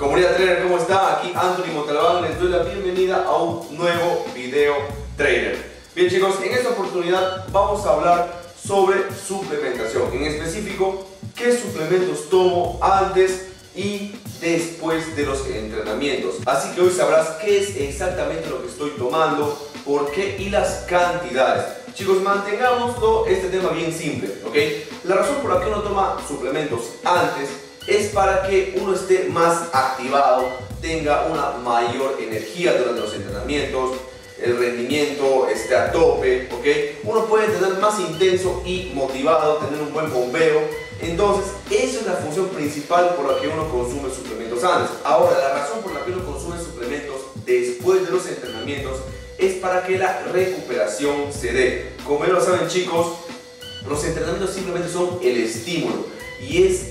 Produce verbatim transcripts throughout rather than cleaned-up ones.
Comunidad Trainer, ¿cómo está? Aquí Anthony Montalván, les doy la bienvenida a un nuevo video trainer. Bien chicos, en esta oportunidad vamos a hablar sobre suplementación. En específico, qué suplementos tomo antes y después de los entrenamientos. Así que hoy sabrás qué es exactamente lo que estoy tomando, por qué y las cantidades. Chicos, mantengamos todo este tema bien simple, ¿ok? La razón por la que uno toma suplementos antes es para que uno esté más activado, tenga una mayor energía durante los entrenamientos, el rendimiento esté a tope, ¿ok? Uno puede tener más intenso y motivado, tener un buen bombeo. Entonces, esa es la función principal por la que uno consume suplementos antes. Ahora, la razón por la que uno consume suplementos después de los entrenamientos es para que la recuperación se dé. Como ya lo saben chicos, los entrenamientos simplemente son el estímulo y es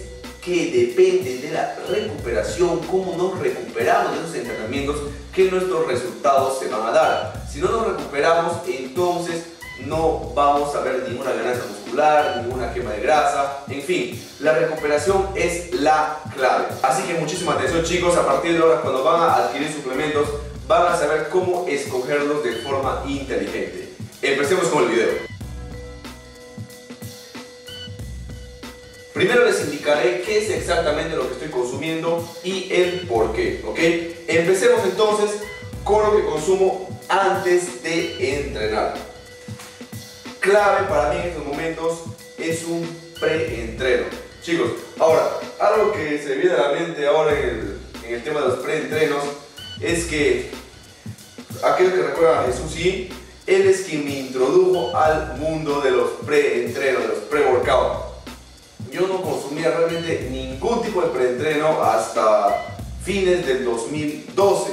que depende de la recuperación, cómo nos recuperamos de esos entrenamientos, que nuestros resultados se van a dar. Si no nos recuperamos, entonces no vamos a ver ninguna ganancia muscular, ninguna quema de grasa, en fin, la recuperación es la clave. Así que muchísima atención chicos, a partir de ahora cuando van a adquirir suplementos, van a saber cómo escogerlos de forma inteligente. Empecemos con el video. Primero les indicaré qué es exactamente lo que estoy consumiendo y el por qué, ¿ok? Empecemos entonces con lo que consumo antes de entrenar. Clave para mí en estos momentos es un preentreno. Chicos, ahora, algo que se viene a la mente ahora en el, en el tema de los preentrenos es que aquel que recuerda a Jesús, sí, él es quien me introdujo al mundo de los preentrenos, de los pre-workout. Yo no consumía realmente ningún tipo de preentreno hasta fines del dos mil doce,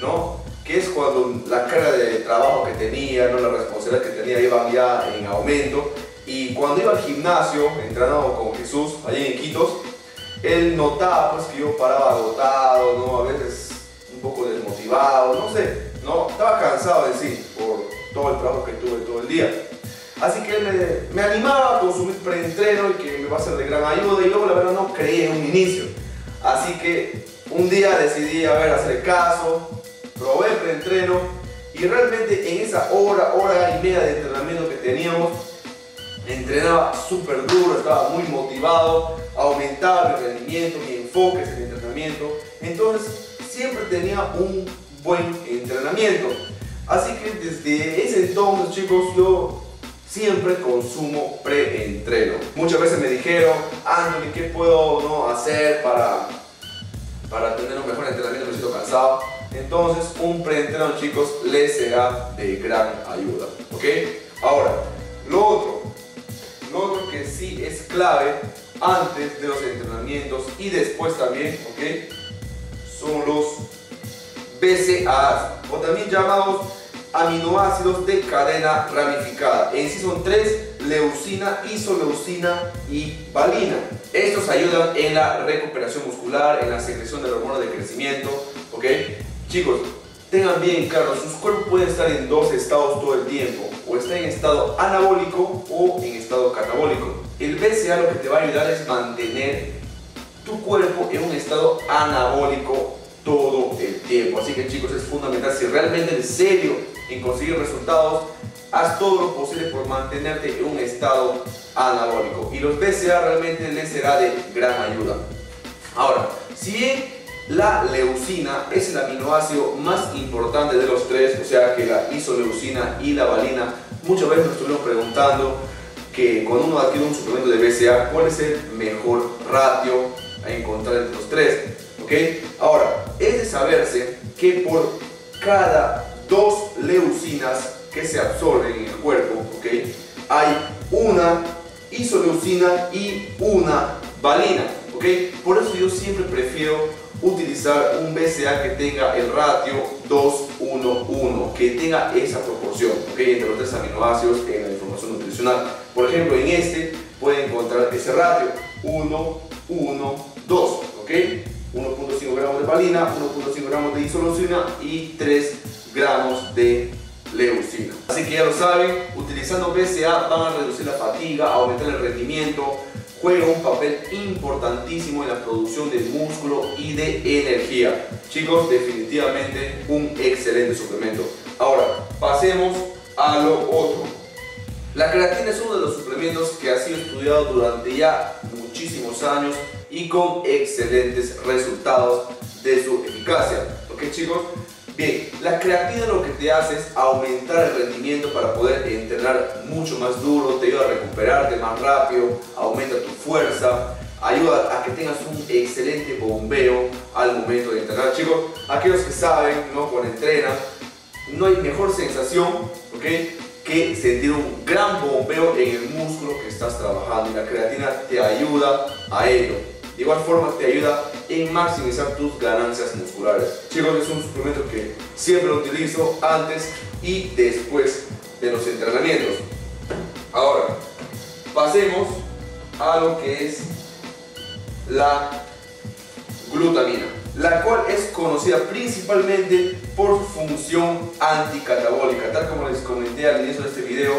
¿no? Que es cuando la carga de trabajo que tenía, ¿no? La responsabilidad que tenía iba ya en aumento. Y cuando iba al gimnasio, entrenado con Jesús, allí en Iquitos, él notaba pues que yo paraba agotado, ¿no? A veces un poco desmotivado, no sé, no, estaba cansado de sí por todo el trabajo que tuve todo el día. Así que él me, me animaba a consumir preentreno y que me va a ser de gran ayuda, y luego la verdad no creí en un inicio. Así que un día decidí a ver, hacer caso, probé preentreno y realmente en esa hora, hora y media de entrenamiento que teníamos, entrenaba súper duro, estaba muy motivado, aumentaba mi rendimiento, mi enfoque en el entrenamiento. Entonces siempre tenía un buen entrenamiento. Así que desde ese entonces chicos, yo siempre consumo preentreno. Muchas veces me dijeron, Anthony, ¿qué puedo no hacer para, para tener un mejor entrenamiento? Me siento cansado. Entonces un preentreno chicos les será de gran ayuda, ¿ok? Ahora, lo otro, lo otro que sí es clave antes de los entrenamientos y después también, ¿ok? Son los B C A As, o también llamados aminoácidos de cadena ramificada. En sí son tres: leucina, isoleucina y valina. Estos ayudan en la recuperación muscular, en la secreción del hormona de crecimiento, ¿ok? Chicos, tengan bien claro, sus cuerpos pueden estar en dos estados todo el tiempo, o está en estado anabólico o en estado catabólico. El B C A lo que te va a ayudar es mantener tu cuerpo en un estado anabólico todo el tiempo. Así que chicos, es fundamental, si realmente en serio en conseguir resultados, haz todo lo posible por mantenerte en un estado anabólico, y los B C A realmente les será de gran ayuda. Ahora, si bien la leucina es el aminoácido más importante de los tres, o sea que la isoleucina y la valina, muchas veces nos estuvieron preguntando que cuando uno adquiere un suplemento de B C A, ¿cuál es el mejor ratio a encontrar entre los tres? ¿Ok? Ahora, es de saberse que por cada dos leucinas que se absorben en el cuerpo, ¿ok?, hay una isoleucina y una valina, ¿ok? Por eso yo siempre prefiero utilizar un B C A que tenga el ratio dos uno uno, que tenga esa proporción, ¿ok?, entre los tres aminoácidos en la información nutricional. Por ejemplo, en este pueden encontrar ese ratio uno uno dos, ¿ok? uno punto cinco gramos de valina, uno punto cinco gramos de isoleucina y tres gramos de leucina. Así que ya lo saben, utilizando B C A van a reducir la fatiga, aumentar el rendimiento, juega un papel importantísimo en la producción de músculo y de energía. Chicos, definitivamente un excelente suplemento. Ahora, pasemos a lo otro. La creatina es uno de los suplementos que ha sido estudiado durante ya muchísimos años y con excelentes resultados de su eficacia. ¿Ok, chicos? Bien, la creatina lo que te hace es aumentar el rendimiento para poder entrenar mucho más duro, te ayuda a recuperarte más rápido, aumenta tu fuerza, ayuda a que tengas un excelente bombeo al momento de entrenar. Chicos, aquellos que saben, ¿no?, cuando entrenan, no hay mejor sensación, ¿ok?, que sentir un gran bombeo en el músculo que estás trabajando, y la creatina te ayuda a ello. De igual forma te ayuda en maximizar tus ganancias musculares. Chicos, es un suplemento que siempre utilizo antes y después de los entrenamientos. Ahora, pasemos a lo que es la glutamina, la cual es conocida principalmente por su función anticatabólica. Tal como les comenté al inicio de este video,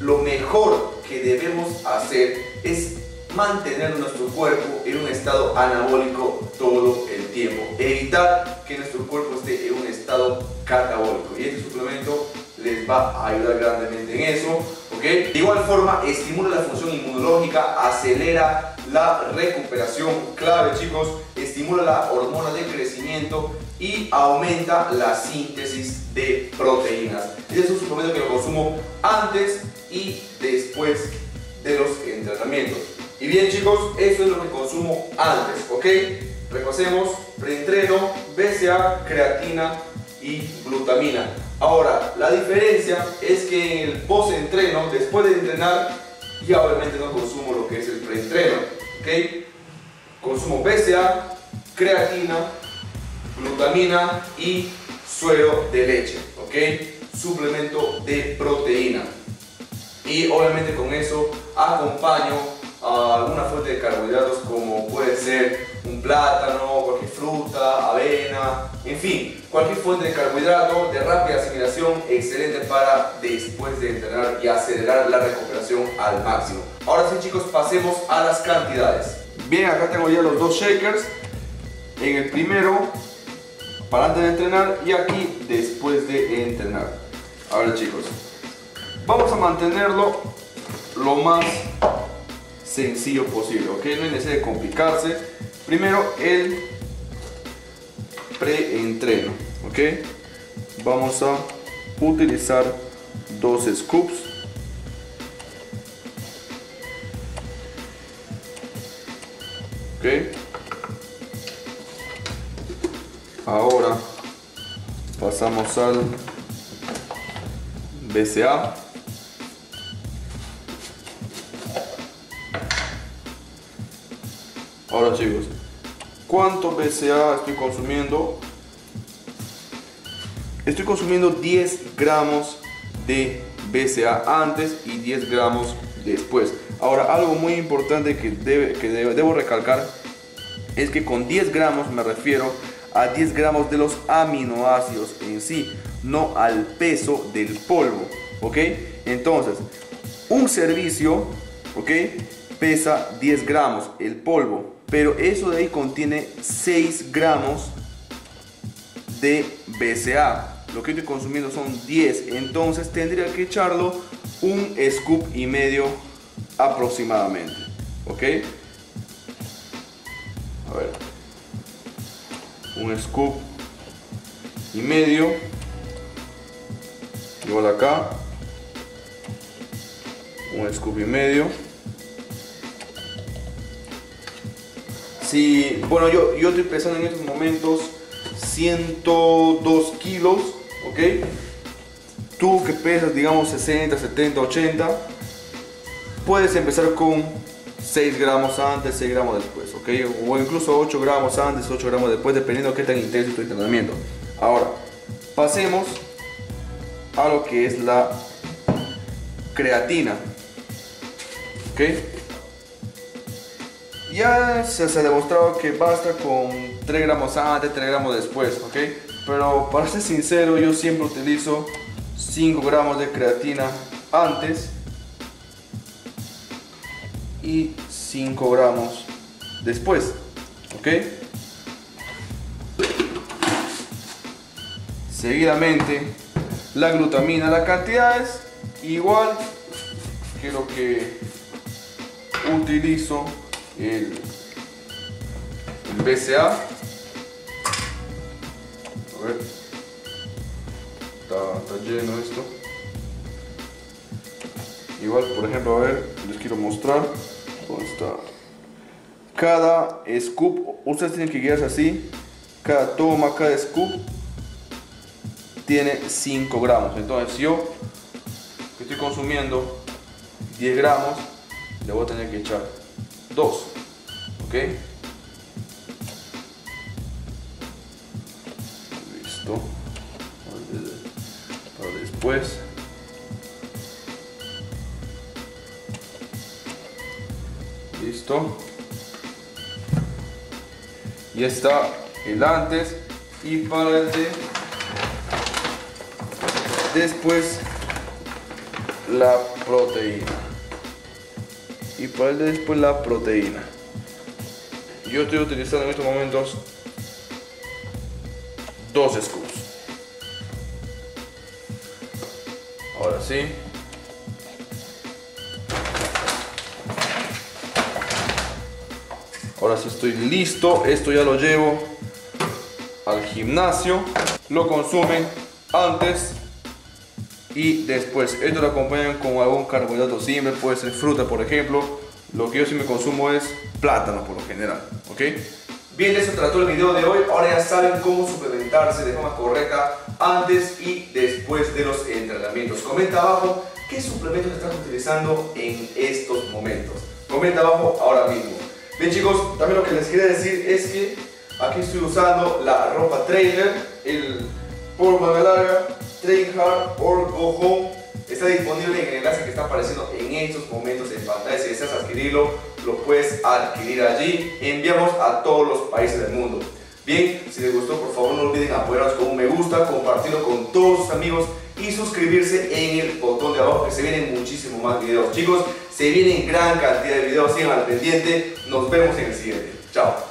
lo mejor que debemos hacer es mantener nuestro cuerpo en un estado anabólico todo el tiempo, evitar que nuestro cuerpo esté en un estado catabólico, y este suplemento les va a ayudar grandemente en eso, ¿okay? De igual forma estimula la función inmunológica, acelera la recuperación, clave chicos, estimula la hormona de crecimiento y aumenta la síntesis de proteínas. Este es un suplemento que lo consumo antes y después de los entrenamientos. Y bien chicos, eso es lo que consumo antes, ¿ok? Repasemos: preentreno, B C A A, creatina y glutamina. Ahora, la diferencia es que en el postentreno, después de entrenar, ya obviamente no consumo lo que es el preentreno, ¿ok? Consumo B C A A, creatina, glutamina y suero de leche, ¿ok? Suplemento de proteína. Y obviamente con eso acompaño alguna fuente de carbohidratos, como puede ser un plátano, cualquier fruta, avena, en fin, cualquier fuente de carbohidrato de rápida asimilación, excelente para después de entrenar y acelerar la recuperación al máximo. Ahora sí chicos, pasemos a las cantidades. Bien, acá tengo ya los dos shakers, en el primero para antes de entrenar y aquí después de entrenar. Ahora chicos, vamos a mantenerlo lo más sencillo posible, ok, no es necesario complicarse. Primero el preentreno, ok, vamos a utilizar dos scoops, ok. Ahora pasamos al B C A A, Ahora chicos, ¿cuánto B C A A estoy consumiendo? Estoy consumiendo diez gramos de B C A A antes y diez gramos después. Ahora, algo muy importante que, debe, que debe, debo recalcar es que con diez gramos me refiero a diez gramos de los aminoácidos en sí, no al peso del polvo, ¿ok? Entonces, un servicio, ¿ok?, pesa diez gramos el polvo, pero eso de ahí contiene seis gramos de B C A A. Lo que estoy consumiendo son diez, entonces tendría que echarlo un scoop y medio aproximadamente, ok. A ver, un scoop y medio, igual acá un scoop y medio. Si, bueno, yo, yo estoy pesando en estos momentos ciento dos kilos, ok. Tú que pesas, digamos, sesenta, setenta, ochenta, puedes empezar con seis gramos antes, seis gramos después, ok, o incluso ocho gramos antes, ocho gramos después, dependiendo de qué tan intenso es tu entrenamiento. Ahora, pasemos a lo que es la creatina, ok. Ya se, se ha demostrado que basta con tres gramos antes, tres gramos después, ok. Pero para ser sincero, yo siempre utilizo cinco gramos de creatina antes y cinco gramos después, ¿ok? Seguidamente la glutamina, la cantidad es igual que lo que utilizo el, el B C A A. A ver, está, está lleno esto. Igual, por ejemplo, a ver, les quiero mostrar dónde está. Cada scoop, ustedes tienen que guiarse así. Cada toma, cada scoop tiene cinco gramos. Entonces, yo que estoy consumiendo diez gramos, le voy a tener que echar dos. ¿Ok? Listo. Para después. Listo. Y está el antes y para el de después la proteína. Y para el de después la proteína. Yo estoy utilizando en estos momentos dos scoops. Ahora sí. Ahora sí estoy listo, esto ya lo llevo al gimnasio, lo consumen antes y después. Esto lo acompañan con algún carbohidrato simple, puede ser fruta por ejemplo. Lo que yo sí me consumo es plátano por lo general, ¿ok? Bien, de eso trató el video de hoy. Ahora ya saben cómo suplementarse de forma correcta antes y después de los entrenamientos. Comenta abajo qué suplementos estás utilizando en estos momentos. Comenta abajo ahora mismo. Bien chicos, también lo que les quería decir es que aquí estoy usando la ropa trailer, el polo manga larga, Stay Hard or Go Home. Está disponible en el enlace que está apareciendo en estos momentos en pantalla. Si deseas adquirirlo, lo puedes adquirir allí. Enviamos a todos los países del mundo. Bien, si les gustó, por favor no olviden apoyarnos con un me gusta, compartirlo con todos sus amigos y suscribirse en el botón de abajo, que se vienen muchísimos más videos. Chicos, se vienen gran cantidad de videos, sigan al pendiente, nos vemos en el siguiente. Chao.